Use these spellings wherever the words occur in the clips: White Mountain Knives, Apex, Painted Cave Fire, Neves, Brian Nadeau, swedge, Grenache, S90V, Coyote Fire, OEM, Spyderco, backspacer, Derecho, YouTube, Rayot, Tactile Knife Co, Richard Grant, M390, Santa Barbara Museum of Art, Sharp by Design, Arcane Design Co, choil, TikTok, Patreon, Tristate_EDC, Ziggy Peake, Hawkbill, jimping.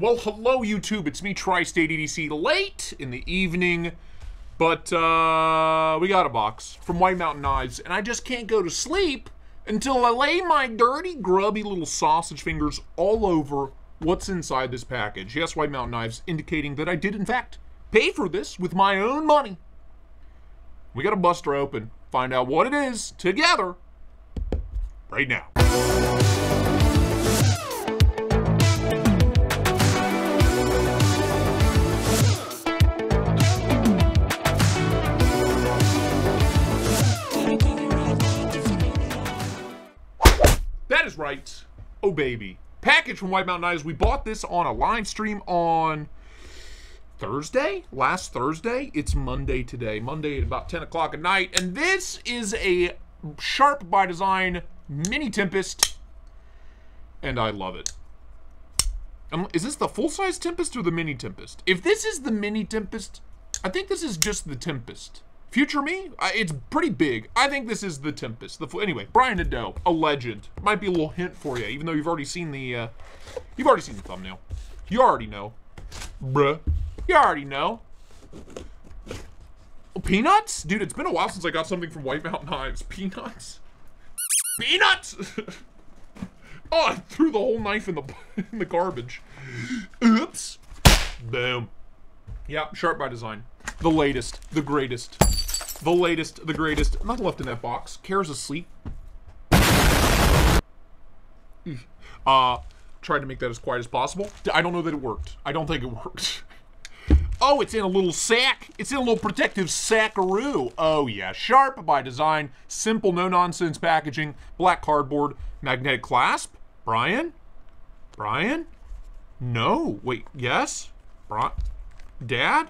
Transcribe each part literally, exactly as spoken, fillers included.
Well, hello YouTube, it's me, Tri-State E D C, late in the evening, but uh, we got a box from White Mountain Knives, and I just can't go to sleep until I lay my dirty, grubby little sausage fingers all over what's inside this package. Yes, White Mountain Knives, indicating that I did, in fact, pay for this with my own money. We gotta bust her open, find out what it is, together, right now. Right, oh baby, package from White Mountain Knives. We bought this on a live stream on Thursday, last Thursday. It's Monday today, Monday at about ten o'clock at night, and this is a Sharp by Design Mini Tempest, and I love it. Um, is this the full-size Tempest or the Mini Tempest? If this is the Mini Tempest, I think this is just the Tempest. Future me? I, it's pretty big. I think this is the Tempest. The anyway, Brian Nadeau, a legend. Might be a little hint for you, even though you've already seen the, uh, you've already seen the thumbnail. You already know, bruh. You already know. Oh, peanuts, dude. It's been a while since I got something from White Mountain Knives. Peanuts. Peanuts. Oh, I threw the whole knife in the in the garbage. Oops. Boom. Yeah, Sharp by Design. The latest, the greatest. The latest, the greatest. Nothing left in that box. Cares asleep. Uh, tried to make that as quiet as possible. I don't know that it worked. I don't think it worked. Oh, it's in a little sack. It's in a little protective sackaroo. Oh yeah, Sharp by Design. Simple, no-nonsense packaging. Black cardboard. Magnetic clasp. Brian? Brian? No. Wait, yes? Brian? Dad?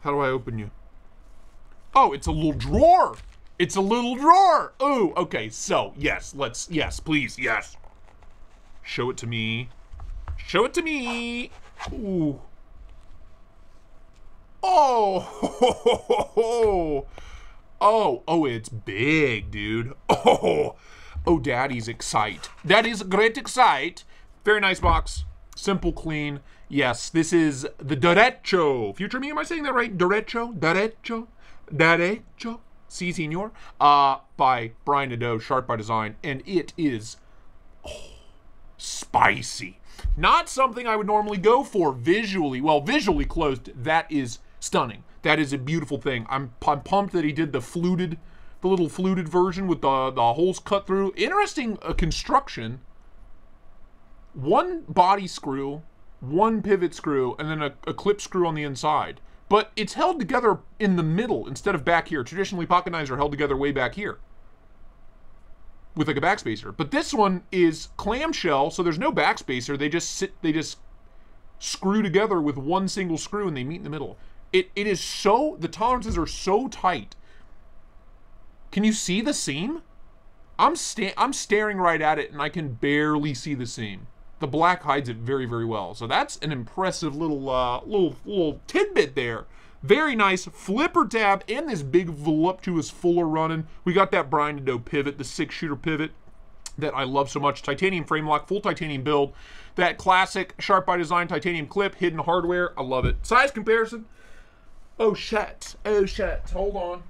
How do I open you? Oh, it's a little drawer. It's a little drawer. Oh, okay. So, yes, let's, yes, please, yes. Show it to me. Show it to me. Ooh. Oh. Oh, oh, it's big, dude. Oh, oh, daddy's excite. That is great excite. Very nice box. Simple, clean. Yes, this is the Derecho. Future me, am I saying that right? Derecho, Derecho, Derecho, si senor, uh, by Brian Nadeau, Sharp by Design, and it is oh, spicy. Not something I would normally go for visually. Well, visually closed, that is stunning. That is a beautiful thing. I'm, I'm pumped that he did the fluted, the little fluted version with the, the holes cut through. Interesting uh, construction. One body screw, one pivot screw, and then a, a clip screw on the inside. But it's held together in the middle instead of back here. Traditionally, pocket knives are held together way back here with like a backspacer. But this one is clamshell, so there's no backspacer. They just sit, they just screw together with one single screw and they meet in the middle. It, it is so, the tolerances are so tight. Can you see the seam? I'm, sta I'm staring right at it and I can barely see the seam. The black hides it very, very well. So that's an impressive little, uh, little, little tidbit there. Very nice flipper tab and this big voluptuous fuller running. We got that Brian Nadeau pivot, the six shooter pivot that I love so much. Titanium frame lock, full titanium build. That classic Sharp by Design titanium clip, hidden hardware. I love it. Size comparison. Oh shit! Oh shit! Hold on.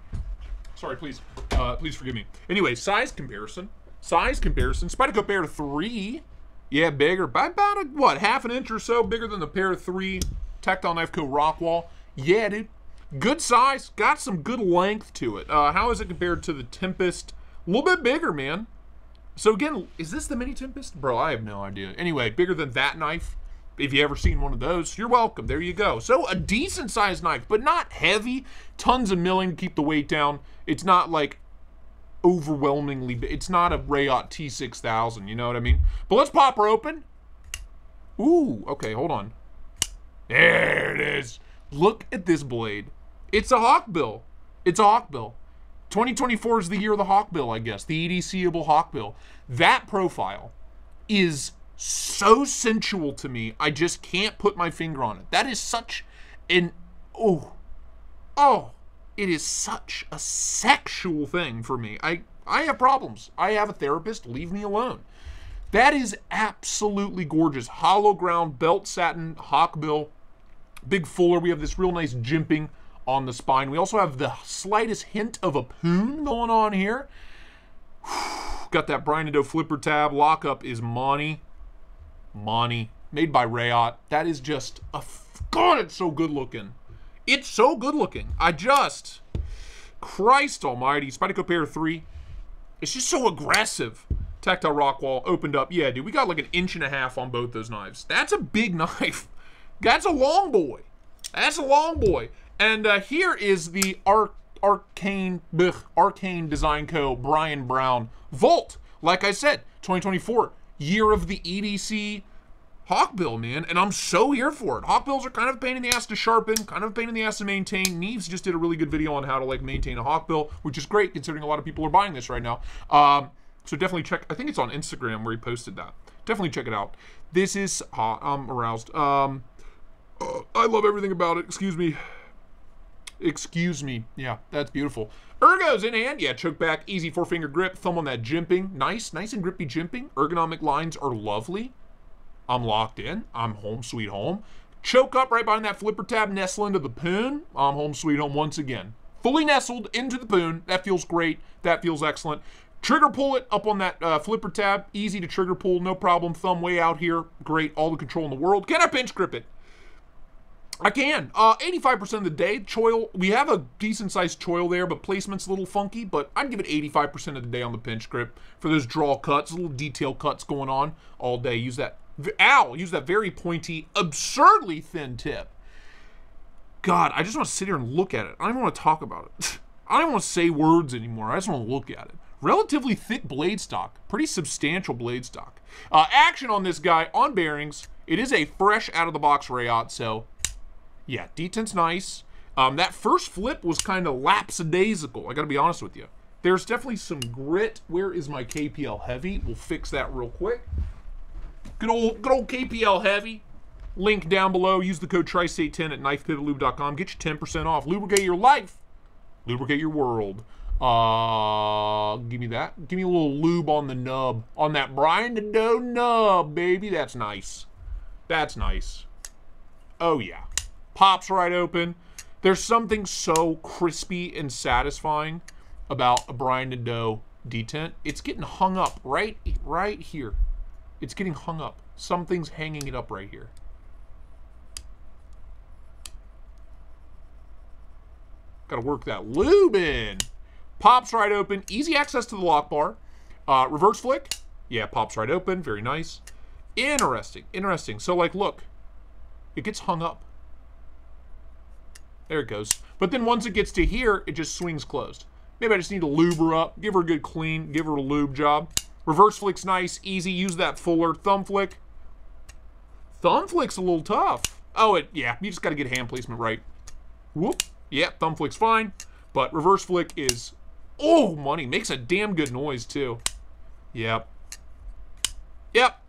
Sorry, please. Uh, please forgive me. Anyway, size comparison. Size comparison. Spyderco Bear three. Yeah, bigger by about, a, what, half an inch or so bigger than the Pair three Tactile Knife Co. Rock Wall. Yeah, dude. Good size. Got some good length to it. Uh, how is it compared to the Tempest? A little bit bigger, man. So, again, is this the Mini Tempest? Bro, I have no idea. Anyway, bigger than that knife. If you ever seen one of those, you're welcome. There you go. So, a decent-sized knife, but not heavy. Tons of milling to keep the weight down. It's not, like, overwhelmingly big. It's not a Rayot T six thousand, you know what I mean? But let's pop her open. Ooh, okay, hold on. There it is. Look at this blade. It's a Hawkbill. It's a Hawkbill. twenty twenty-four is the year of the Hawkbill, I guess. The E D C-able Hawkbill. That profile is so sensual to me. I just can't put my finger on it. That is such an, oh, oh, it is such a sexual thing for me. I, I have problems. I have a therapist. Leave me alone. That is absolutely gorgeous. Hollow ground, belt satin, hawkbill, big fuller. We have this real nice jimping on the spine. We also have the slightest hint of a poon going on here. Got that Brian Nadeau flipper tab. Lockup is Monty. Monty. Made by Rayot. That is just a... F God, it's so good looking. It's so good looking. I just... Christ almighty. Spyderco Pair three. It's just so aggressive. Tactile rock wall opened up. Yeah, dude, we got like an inch and a half on both those knives. That's a big knife. That's a long boy. That's a long boy. And uh, here is the Arc Arcane blech, Arcane Design Co. Brian Brown Volt. Like I said, twenty twenty-four, year of the E D C hawkbill, man. And I'm so here for it. Hawkbills are kind of a pain in the ass to sharpen, kind of a pain in the ass to maintain. Neves just did a really good video on how to like maintain a hawkbill, which is great considering a lot of people are buying this right now. Um, So definitely check, I think it's on Instagram where he posted that. Definitely check it out. This is, uh, I'm aroused. Um, uh, I love everything about it, excuse me. Excuse me, yeah, that's beautiful. Ergo's in hand, yeah, choke back, easy four finger grip, thumb on that jimping. Nice, nice and grippy jimping. Ergonomic lines are lovely. I'm locked in, I'm home sweet home. Choke up right behind that flipper tab, nestle into the poon. I'm home sweet home once again. Fully nestled into the poon, that feels great, that feels excellent. Trigger pull it up on that uh, flipper tab. Easy to trigger pull, no problem. Thumb way out here. Great, all the control in the world. Can I pinch grip it? I can. Uh, eighty-five percent of the day, choil. We have a decent sized choil there, but placement's a little funky, but I'd give it eighty-five percent of the day on the pinch grip for those draw cuts, little detail cuts going on all day. Use that, ow, use that very pointy, absurdly thin tip. God, I just want to sit here and look at it. I don't even want to talk about it. I don't want to say words anymore. I just want to look at it. Relatively thick blade stock, pretty substantial blade stock. Uh, action on this guy on bearings. It is a fresh out of the box Rayot, so yeah, detent's nice. Um, that first flip was kind of lapsadaisical, I gotta be honest with you. There's definitely some grit. Where is my K P L heavy? We'll fix that real quick. Good old, good old K P L heavy. Link down below. Use the code Tri State ten at knife pivot lube dot com. Get you ten percent off. Lubricate your life. Lubricate your world. Uh, give me that. Give me a little lube on the nub. On that Brian Nadeau nub, baby. That's nice. That's nice. Oh, yeah. Pops right open. There's something so crispy and satisfying about a Brian Nadeau detent. It's getting hung up right, right here. It's getting hung up. Something's hanging it up right here. Gotta work that lube in. Pops right open, easy access to the lock bar. Uh, reverse flick, yeah, pops right open, very nice. Interesting, interesting. So like, look, it gets hung up. There it goes. But then once it gets to here, it just swings closed. Maybe I just need to lube her up, give her a good clean, give her a lube job. Reverse flick's nice, easy, use that fuller. Thumb flick. Thumb flick's a little tough. Oh, it yeah, you just gotta get hand placement right. Whoop, yeah, thumb flick's fine, but reverse flick is... Oh, money. Makes a damn good noise, too. Yep. Yep.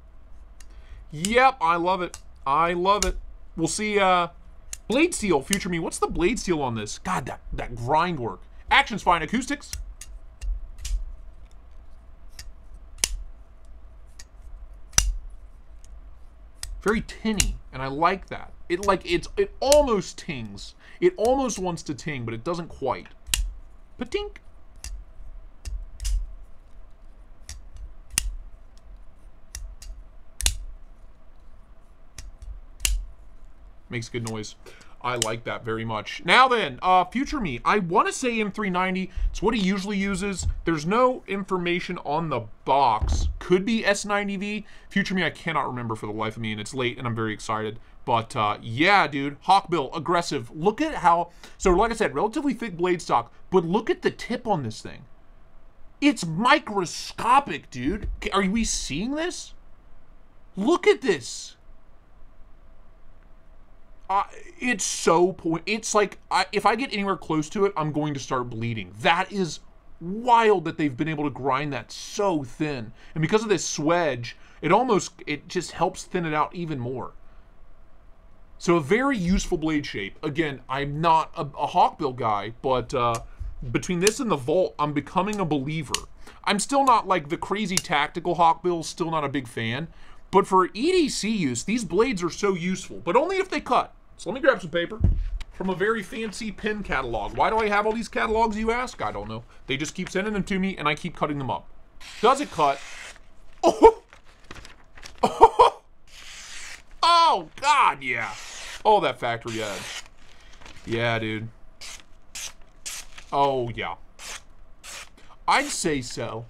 Yep, I love it. I love it. We'll see, uh... blade steel, future me. What's the blade steel on this? God, that, that grind work. Action's fine. Acoustics. Very tinny, and I like that. It, like, it's, it almost tings. It almost wants to ting, but it doesn't quite. Patink. Makes good noise. I like that very much. Now then, uh, future me. I want to say M three ninety. It's what he usually uses. There's no information on the box. Could be S ninety V. Future me, I cannot remember for the life of me, and it's late, and I'm very excited. But uh, yeah, dude, hawkbill, aggressive. Look at how, so like I said, relatively thick blade stock, but look at the tip on this thing. It's microscopic, dude. Are we seeing this? Look at this. Uh, it's so point. It's like I, if I get anywhere close to it, I'm going to start bleeding. That is wild that they've been able to grind that so thin. And because of this swedge, it almost it just helps thin it out even more. So a very useful blade shape. Again, I'm not a, a hawkbill guy, but uh, between this and the Volt, I'm becoming a believer. I'm still not like the crazy tactical hawkbill, still not a big fan. But for E D C use, these blades are so useful, but only if they cut. So let me grab some paper from a very fancy pen catalog. Why do I have all these catalogs, you ask? I don't know. They just keep sending them to me and I keep cutting them up. Does it cut? Oh, oh, oh God, yeah. Oh, that factory edge. Yeah, dude. Oh, yeah. I'd say so.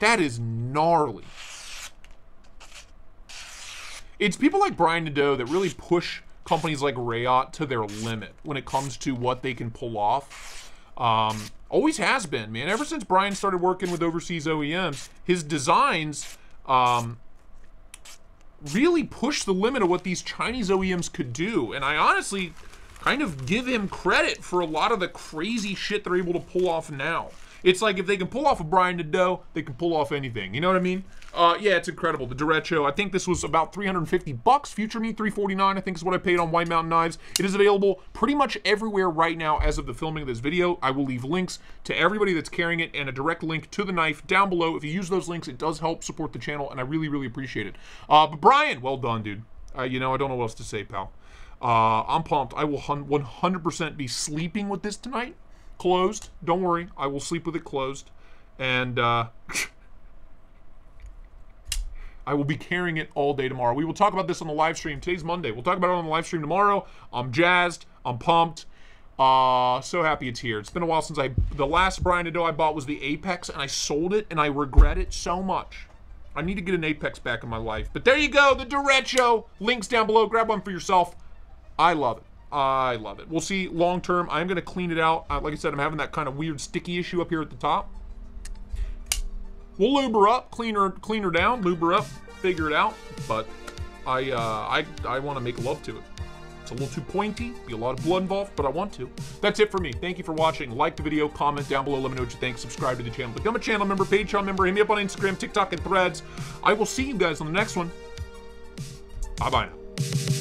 That is gnarly. It's people like Brian Nadeau that really push companies like Rayot to their limit when it comes to what they can pull off. Um, always has been, man. Ever since Brian started working with overseas O E Ms, his designs um, really push the limit of what these Chinese O E Ms could do. And I honestly kind of give him credit for a lot of the crazy shit they're able to pull off now. It's like if they can pull off a Brian Nadeau, they can pull off anything. You know what I mean? Uh, yeah, it's incredible. The Derecho, I think this was about three hundred fifty bucks. Future me, three forty-nine, I think is what I paid on White Mountain Knives. It is available pretty much everywhere right now as of the filming of this video. I will leave links to everybody that's carrying it and a direct link to the knife down below. If you use those links, it does help support the channel, and I really, really appreciate it. Uh, but Brian, well done, dude. Uh, you know, I don't know what else to say, pal. Uh, I'm pumped. I will one hundred percent be sleeping with this tonight. Closed. Don't worry. I will sleep with it closed. And uh, I will be carrying it all day tomorrow. We will talk about this on the live stream. Today's Monday. We'll talk about it on the live stream tomorrow. I'm jazzed. I'm pumped. Uh, so happy it's here. It's been a while since I... The last Brian Nadeau I bought was the Apex, and I sold it, and I regret it so much. I need to get an Apex back in my life. But there you go, the Derecho. Links down below. Grab one for yourself. I love it. I love it. We'll see long term. I'm going to clean it out. Uh, like I said, I'm having that kind of weird sticky issue up here at the top. We'll lube her up, clean her, clean her down, lube her up, figure it out. But I, uh, I, I want to make love to it. It's a little too pointy, be a lot of blood involved, but I want to. That's it for me. Thank you for watching. Like the video, comment down below, let me know what you think, subscribe to the channel, become a channel member, Patreon member, hit me up on Instagram, TikTok, and Threads. I will see you guys on the next one. Bye bye now.